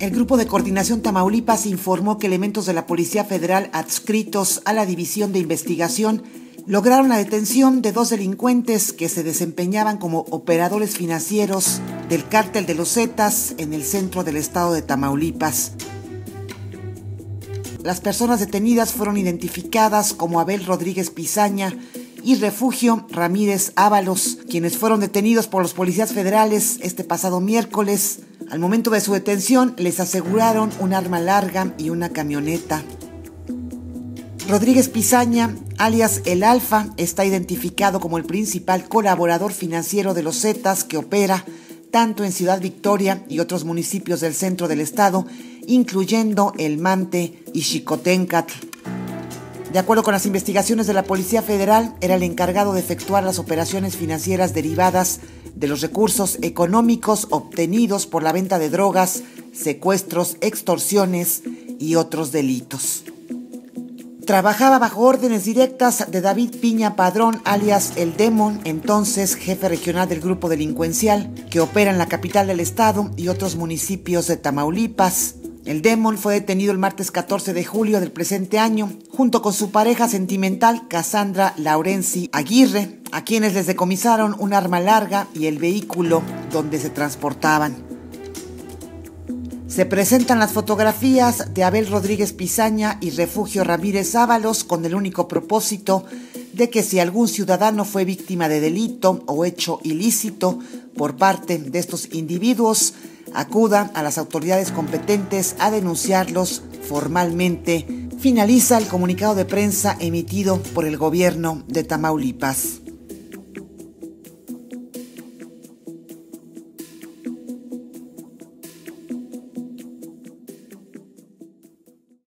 El Grupo de Coordinación Tamaulipas informó que elementos de la Policía Federal adscritos a la División de Investigación lograron la detención de dos delincuentes que se desempeñaban como operadores financieros del cártel de Los Zetas en el centro del estado de Tamaulipas. Las personas detenidas fueron identificadas como Abel Rodríguez Pizaña y Refugio Ramírez Ábalos, quienes fueron detenidos por los policías federales este pasado miércoles. Al momento de su detención, les aseguraron un arma larga y una camioneta. Rodríguez Pizaña, alias El Alfa, está identificado como el principal colaborador financiero de Los Zetas, que opera tanto en Ciudad Victoria y otros municipios del centro del estado, incluyendo El Mante y Xicotencatl. De acuerdo con las investigaciones de la Policía Federal, era el encargado de efectuar las operaciones financieras derivadas de los recursos económicos obtenidos por la venta de drogas, secuestros, extorsiones y otros delitos. Trabajaba bajo órdenes directas de David Piña Padrón, alias El Demon, entonces jefe regional del grupo delincuencial que opera en la capital del estado y otros municipios de Tamaulipas. El Demon fue detenido el martes 14 de julio del presente año, junto con su pareja sentimental Cassandra Laurenci Aguirre, a quienes les decomisaron un arma larga y el vehículo donde se transportaban. Se presentan las fotografías de Abel Rodríguez Pizaña y Refugio Ramírez Ábalos con el único propósito de que si algún ciudadano fue víctima de delito o hecho ilícito por parte de estos individuos, acuda a las autoridades competentes a denunciarlos formalmente. Finaliza el comunicado de prensa emitido por el gobierno de Tamaulipas.